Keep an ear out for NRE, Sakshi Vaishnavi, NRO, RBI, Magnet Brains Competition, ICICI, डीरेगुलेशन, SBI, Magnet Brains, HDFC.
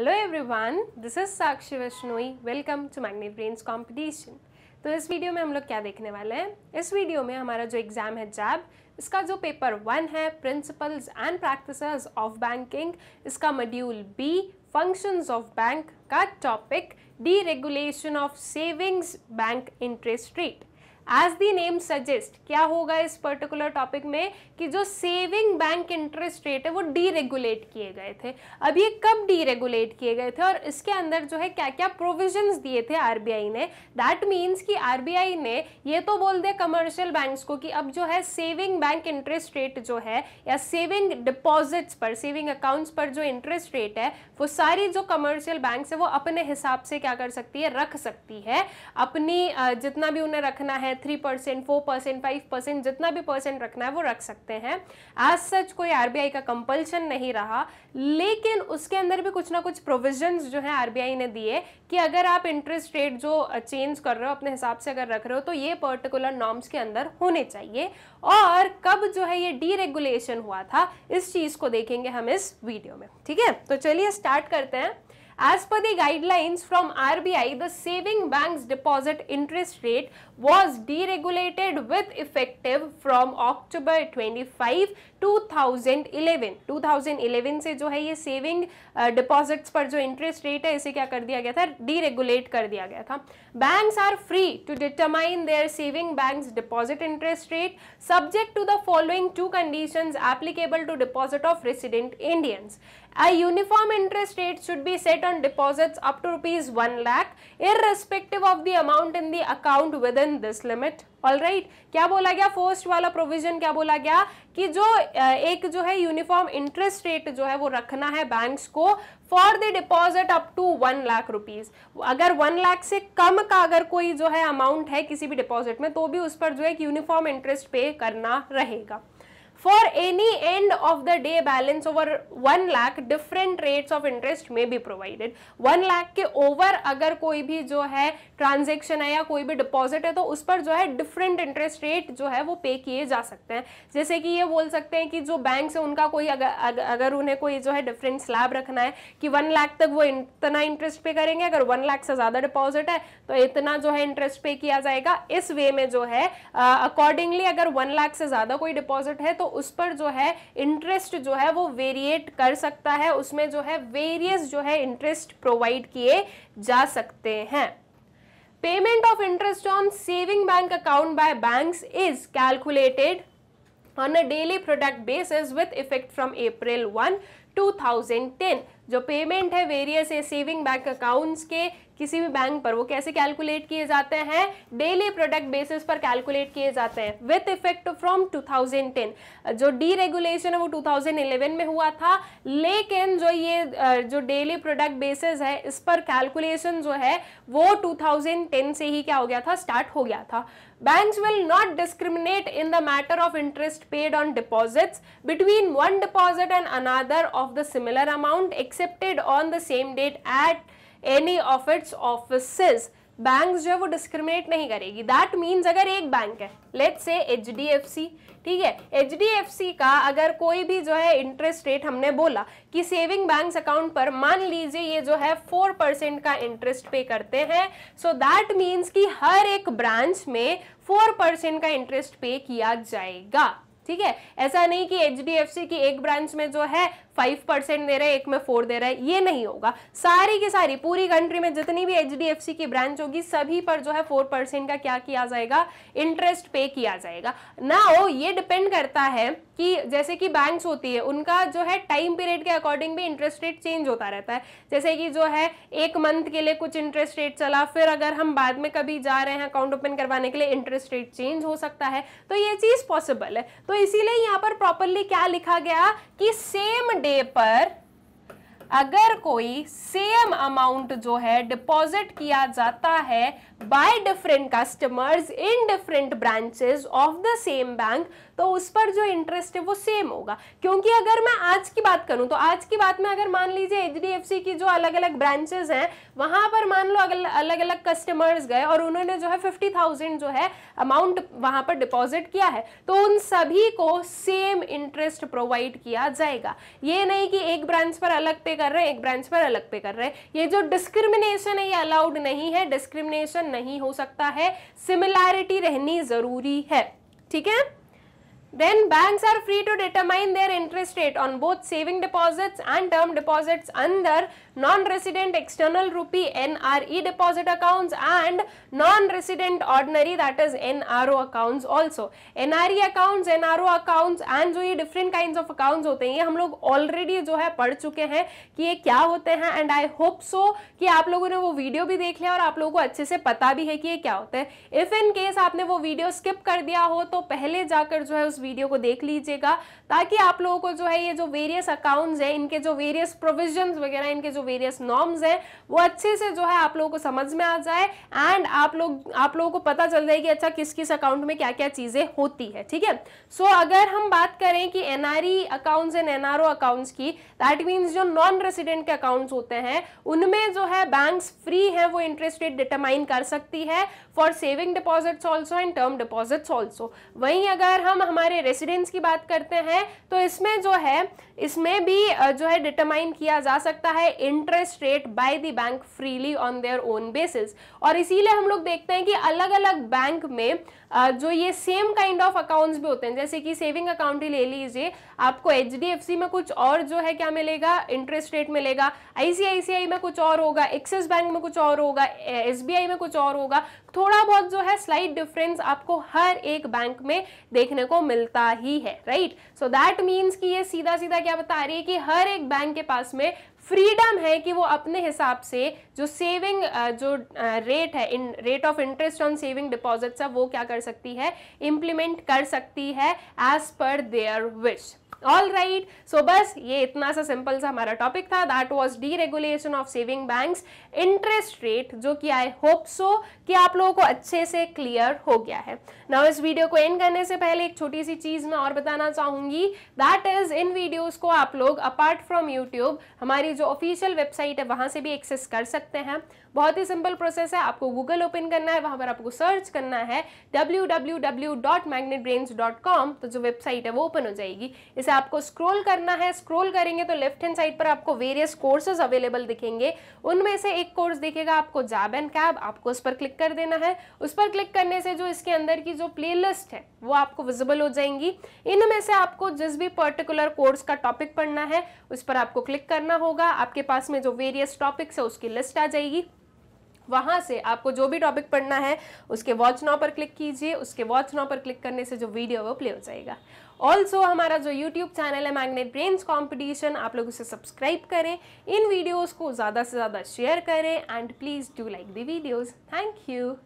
Hello everyone, this is Sakshi Vaishnavi, welcome to Magnet Brains competition. तो इस video में हम लोग क्या देखने वाले हैं, इस वीडियो में हमारा जो एग्ज़ाम है जैब, इसका जो पेपर 1 है principles and practices of banking, इसका module B functions of bank का topic डीरेगुलेशन of savings bank interest rate. As the name suggest, क्या होगा इस पर्टिकुलर टॉपिक में कि जो सेविंग बैंक इंटरेस्ट रेट है वो डीरेगुलेट किए गए थे। अब ये कब डीरेगुलेट किए गए थे और इसके अंदर जो है क्या क्या प्रोविजंस दिए थे आरबीआई ने। दैट मीन्स कि आरबीआई ने ये तो बोल दिया कमर्शियल बैंक्स को कि अब जो है सेविंग बैंक इंटरेस्ट रेट जो है या सेविंग डिपॉजिट्स पर, सेविंग अकाउंट्स पर जो इंटरेस्ट रेट है वो सारी जो कमर्शियल बैंक्स है वो अपने हिसाब से क्या कर सकती है, रख सकती है। अपनी जितना भी उन्हें रखना है 3%, 4%, 5%, जितना भी परसेंट रखना है वो रख सकते हैं। एज सच कोई आरबीआई का कंपल्शन नहीं रहा, लेकिन उसके अंदर भी कुछ ना कुछ प्रोविजंस जो है आरबीआई ने दिए कि अगर आप इंटरेस्ट रेट जो चेंज कर रहे हो अपने हिसाब से अगर रख रहे हो तो ये पर्टिकुलर नॉर्म्स के अंदर होने चाहिए। और कब जो है ये डीरेगुलेशन हुआ था इस चीज को देखेंगे हम इस वीडियो में, ठीक है। तो चलिए स्टार्ट करते हैं। As per the guidelines from RBI, the saving bank's deposit interest rate was deregulated with effective from October 25, 2011. 2011 से जो है ये सेविंग डिपॉजिट्स पर जो इंटरेस्ट रेट है इसे क्या कर दिया गया था, डीरेगुलेट कर दिया गया था। Banks are free to determine their saving bank's deposit interest rate subject to the following two conditions applicable to deposit of resident Indians. A uniform interest rate should be set on deposits up to ₹1 lakh, irrespective of the amount in the account within this limit. Alright, क्या बोला गया, first वाला provision क्या बोला गया कि जो एक जो है यूनिफॉर्म इंटरेस्ट रेट जो है वो रखना है बैंक्स को for the deposit up to ₹1 lakh. अगर 1 लाख से कम का अगर कोई जो है अमाउंट है किसी भी डिपॉजिट में तो भी उस पर जो है यूनिफॉर्म इंटरेस्ट पे करना रहेगा। For any end of the day balance over 1 lakh, different rates of interest may be provided. 1 lakh के ओवर अगर कोई भी जो है ट्रांजेक्शन है या कोई भी डिपॉजिट है तो उस पर जो है डिफरेंट इंटरेस्ट रेट जो है वो पे किए जा सकते हैं। जैसे कि ये बोल सकते हैं कि जो बैंक से उनका कोई अगर उन्हें कोई जो है डिफरेंट स्लैब रखना है कि 1 लाख तक वो इतना इंटरेस्ट पे करेंगे, अगर 1 लाख से ज़्यादा डिपॉजिट है तो इतना जो है इंटरेस्ट पे किया जाएगा। इस वे में जो है अकॉर्डिंगली अगर 1 लाख से ज़्यादा कोई डिपॉजिट है तो उस पर जो है इंटरेस्ट जो है वो वेरिएट कर सकता है, उसमें जो है वेरियस जो है इंटरेस्ट प्रोवाइड किए जा सकते हैं। Payment of interest on saving bank account by banks is calculated on a daily product basis with effect from April 1, 2010। जो पेमेंट है वेरियस सेविंग बैंक अकाउंट्स के किसी भी बैंक पर वो कैसे कैलकुलेट किए जाते हैं, डेली प्रोडक्ट बेसिस पर कैलकुलेट किए जाते हैं विथ इफेक्ट फ्रॉम 2010। जो डीरेगुलेशन है वो 2011 में हुआ था, लेकिन जो ये जो डेली प्रोडक्ट बेसिस है इस पर कैलकुलेशन जो है वो 2010 से ही क्या हो गया था, स्टार्ट हो गया था। Banks will not discriminate in the matter of interest paid on deposits between one deposit and another of the similar amount accepted on the same date at any of its offices. Banks जो है वो discriminate नहीं करेगी। That means अगर एक bank है, let's say HDFC, ठीक है, HDFC का अगर कोई भी जो है इंटरेस्ट रेट हमने बोला कि सेविंग बैंक्स अकाउंट पर मान लीजिए ये जो है 4% का इंटरेस्ट पे करते हैं, सो दैट मीन्स कि हर एक ब्रांच में 4% का इंटरेस्ट पे किया जाएगा, ठीक है। ऐसा नहीं कि HDFC की एक ब्रांच में जो है 5% दे रहा है, एक में 4 दे रहा है, ये नहीं होगा। सारी की सारी पूरी कंट्री में जितनी भी HDFC की ब्रांच होगी सभी पर जो है 4% का क्या किया जाएगा, इंटरेस्ट पे किया जाएगा। नाउ ये डिपेंड करता है कि जैसे कि बैंक्स होती है उनका जो है टाइम पीरियड के अकॉर्डिंग भी इंटरेस्ट रेट चेंज होता रहता है। जैसे कि जो है 1 मंथ के लिए कुछ इंटरेस्ट रेट चला, फिर अगर हम बाद में कभी जा रहे हैं अकाउंट ओपन करवाने के लिए इंटरेस्ट रेट चेंज हो सकता है, तो ये चीज़ पॉसिबल है। तो इसीलिए यहाँ पर प्रॉपरली क्या लिखा गया कि सेम डे पर अगर कोई सेम अमाउंट जो है डिपॉजिट किया जाता है by different customers in different branches of the same bank तो उस पर जो इंटरेस्ट है वो सेम होगा। क्योंकि अगर मैं आज की बात करूं तो आज की बात में अगर मान लीजिए HDFC की जो अलग अलग ब्रांचेस हैं वहां पर मान लो अलग अलग कस्टमर्स गए और उन्होंने जो है 50,000 जो है अमाउंट वहां पर डिपॉजिट किया है तो उन सभी को सेम इंटरेस्ट प्रोवाइड किया जाएगा। ये नहीं कि एक ब्रांच पर अलग पे कर रहे हैं, एक ब्रांच पर अलग पे कर रहे हैं। ये जो डिस्क्रिमिनेशन है ये अलाउड नहीं है, डिस्क्रिमिनेशन नहीं हो सकता है, सिमिलैरिटी रहनी जरूरी है। ठीक है, then banks are free to determine their interest rate on both saving deposits and term deposits under non-resident external rupee NRE deposit accounts and non-resident ordinary that is NRO accounts also। NRE accounts, NRO accounts and जो ये different kinds of accounts होते हैं ये हम लोग already जो है पढ़ चुके हैं कि ये क्या होते हैं, and I hope so कि आप लोगों ने वो वीडियो भी देख लिया और आप लोगों को अच्छे से पता भी है कि ये क्या होता है। If in case आपने वो वीडियो skip कर दिया हो तो पहले जाकर जो है उस वीडियो को देख लीजिएगा ताकि आप लोगों को जो है ये जो वेरियस अकाउंट्स हैं इनके जो वेरियस प्रोविजंस वगैरह इनके जो वेरियस नॉर्म्स हैं वो अच्छे से जो है आप लोगों को समझ में आ जाए एंड आप लोगों को पता चल जाए कि अच्छा किस किस अकाउंट में क्या क्या चीजें होती है। ठीक है, सो अगर हम बात करें कि NRE accounts and NRO accounts की, दैट मीन्स जो नॉन रेसिडेंट के अकाउंट्स होते हैं उनमें जो है बैंक्स फ्री है वो इंटरेस्ट रेट डिटरमाइन कर सकती है for saving deposits also and term deposits also. वहीं अगर हम हमारे रेसिडेंट्स की बात करते हैं तो इसमें जो है इसमें भी जो है डिटरमाइन किया जा सकता है interest rate by the bank freely on their own basis. और इसीलिए हम लोग देखते हैं कि अलग अलग बैंक में जो ये सेम काइंड ऑफ अकाउंट्स भी होते हैं, जैसे कि सेविंग अकाउंट ही ले लीजिए, आपको HDFC में कुछ और जो है क्या मिलेगा, इंटरेस्ट रेट मिलेगा, ICICI में कुछ और होगा, एक्सिस बैंक में कुछ और होगा, SBI में कुछ और होगा, थोड़ा बहुत जो है स्लाइट डिफरेंस आपको हर एक बैंक में देखने को मिलता ही है। राइट, सो दैट मीन्स कि ये सीधा सीधा क्या बता रही है कि हर एक बैंक के पास में फ्रीडम है कि वो अपने हिसाब से जो सेविंग जो रेट है in rate of interest on saving deposits है वो क्या कर सकती है, इम्प्लीमेंट कर सकती है as per their wish. All right, so बस ये इतना सा सिंपल सा हमारा टॉपिक था, that was डीरेगुलेशन of saving banks, interest rate, जो कि आई होप सो कि आप लोगों को अच्छे से क्लियर हो गया है। नाउ इस वीडियो को एंड करने से पहले एक छोटी सी चीज़ मैं और बताना चाहूँगी, दैट इज इन वीडियोज़ को आप लोग अपार्ट फ्रॉम यूट्यूब हमारी जो ऑफिशियल वेबसाइट है वहाँ से भी एक्सेस कर सकते हैं। बहुत ही सिंपल प्रोसेस है, आपको गूगल ओपन करना है, वहाँ पर आपको सर्च करना है www.magnetbrains.com, तो जो वेबसाइट है वो ओपन हो जाएगी। इसे आपको स्क्रॉल करना है, स्क्रॉल करेंगे तो लेफ्ट हैंड साइड पर आपको वेरियस कोर्सेज अवेलेबल दिखेंगे, उनमें से एक कोर्स दिखेगा आपको जैब एंड कैब, आपको उस पर क्लिक कर देना है। उस पर क्लिक करने से जो इसके अंदर की जो प्लेलिस्ट है वो आपको विजिबल हो जाएंगी, इनमें से आपको जिस भी पर्टिकुलर कोर्स का टॉपिक पढ़ना है उस पर आपको क्लिक करना होगा, आपके पास में जो वेरियस टॉपिक्स है उसकी लिस्ट आ जाएगी। वहाँ से आपको जो भी टॉपिक पढ़ना है उसके वॉच नाउ पर क्लिक कीजिए, उसके वॉच नाउ पर क्लिक करने से जो वीडियो है वो प्ले हो जाएगा। ऑल्सो हमारा जो यूट्यूब चैनल है मैग्नेट ब्रेन्स कॉम्पिटिशन, आप लोग उसे सब्सक्राइब करें, इन वीडियोज़ को ज़्यादा से ज़्यादा शेयर करें and please do like the videos. Thank you.